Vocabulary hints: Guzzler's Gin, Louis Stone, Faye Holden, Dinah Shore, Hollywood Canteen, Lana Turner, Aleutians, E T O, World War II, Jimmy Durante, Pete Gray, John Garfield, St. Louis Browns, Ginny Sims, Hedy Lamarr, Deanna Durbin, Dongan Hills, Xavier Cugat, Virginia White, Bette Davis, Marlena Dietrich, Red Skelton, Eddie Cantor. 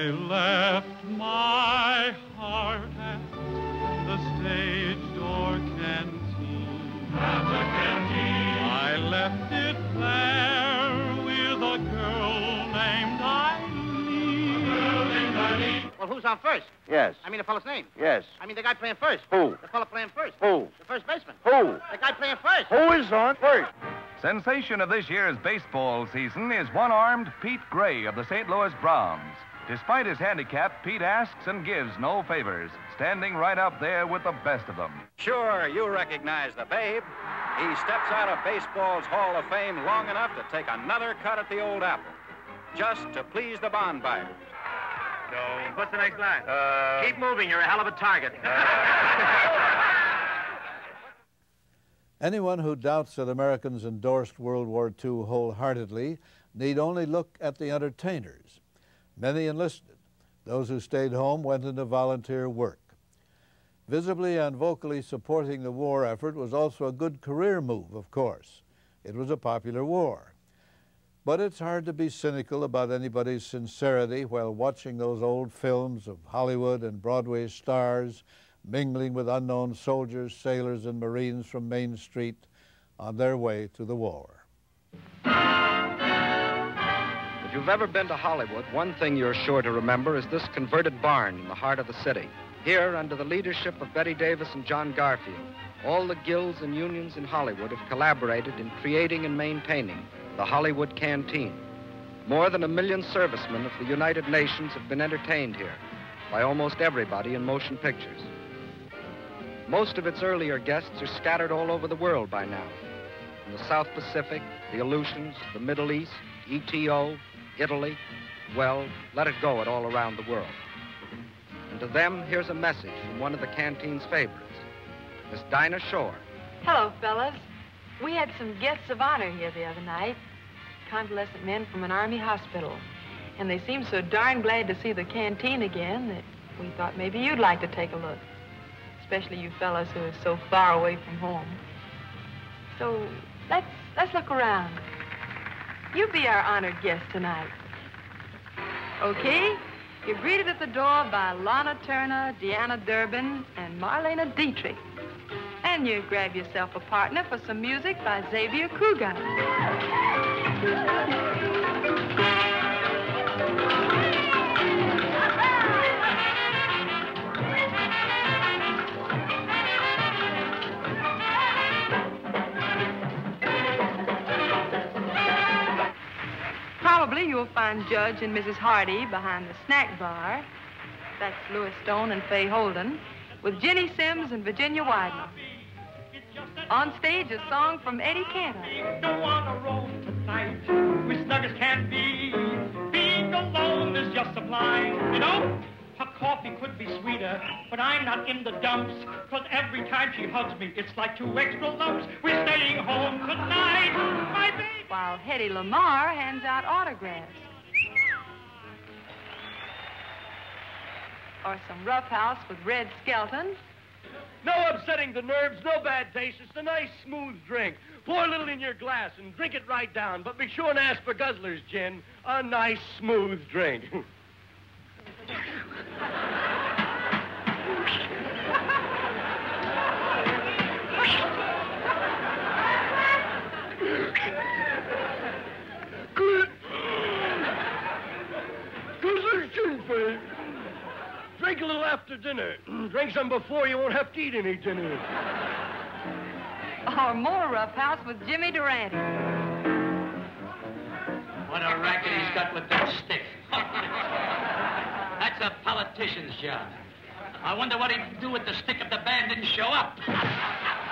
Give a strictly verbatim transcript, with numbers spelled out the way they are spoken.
I left my heart at the stage door canteen. At the canteen. I left it there with a girl named Eileen. A girl named Eileen. Well, who's on first? Yes. I mean the fellow's name. Yes. I mean the guy playing first. Who? The fellow playing first. Who? The first baseman. Who? The guy playing first. Who is on first? Sensation of this year's baseball season is one-armed Pete Gray of the Saint Louis Browns. Despite his handicap, Pete asks and gives no favors, standing right up there with the best of them. Sure, you recognize the Babe. He steps out of baseball's Hall of Fame long enough to take another cut at the old apple, just to please the bond buyers. No. What's the next line? Uh, Keep moving, you're a hell of a target. Uh... Anyone who doubts that Americans endorsed World War Two wholeheartedly need only look at the entertainers. Many enlisted. Those who stayed home went into volunteer work. Visibly and vocally supporting the war effort was also a good career move, of course. It was a popular war. But it's hard to be cynical about anybody's sincerity while watching those old films of Hollywood and Broadway stars mingling with unknown soldiers, sailors, and Marines from Main Street on their way to the war. If you've ever been to Hollywood, one thing you're sure to remember is this converted barn in the heart of the city. Here, under the leadership of Bette Davis and John Garfield, all the guilds and unions in Hollywood have collaborated in creating and maintaining the Hollywood Canteen. More than a million servicemen of the United Nations have been entertained here by almost everybody in motion pictures. Most of its earlier guests are scattered all over the world by now. In the South Pacific, the Aleutians, the Middle East, E T O, Italy, well, let it go at all around the world. And to them, here's a message from one of the canteen's favorites, Miss Dinah Shore. Hello, fellas. We had some guests of honor here the other night, convalescent men from an army hospital. And they seemed so darn glad to see the canteen again that we thought maybe you'd like to take a look. Especially you fellas who are so far away from home. So let's, let's look around. You'll be our honored guest tonight. Okay? You're greeted at the door by Lana Turner, Deanna Durbin, and Marlena Dietrich. And you grab yourself a partner for some music by Xavier Cugat. Probably you'll find Judge and Missus Hardy behind the snack bar. That's Louis Stone and Faye Holden, with Ginny Sims and Virginia White. On stage, a song from Eddie Cantor. Go on a roll tonight, we're snug as can be. Being alone is just sublime. You know, her coffee could be sweeter, but I'm not in the dumps, because every time she hugs me, it's like two extra lumps. We're staying home tonight, my baby. While Hedy Lamarr hands out autographs. Or some roughhouse with Red Skelton. No upsetting the nerves, no bad taste. It's a nice, smooth drink. Pour a little in your glass and drink it right down, but be sure and ask for Guzzler's Gin. A nice, smooth drink. Drink a little after dinner. Drink some before, you won't have to eat any dinner. Or more roughhouse with Jimmy Durante. What a racket he's got with that stick. That's a politician's job. I wonder what he'd do with the stick if the band didn't show up.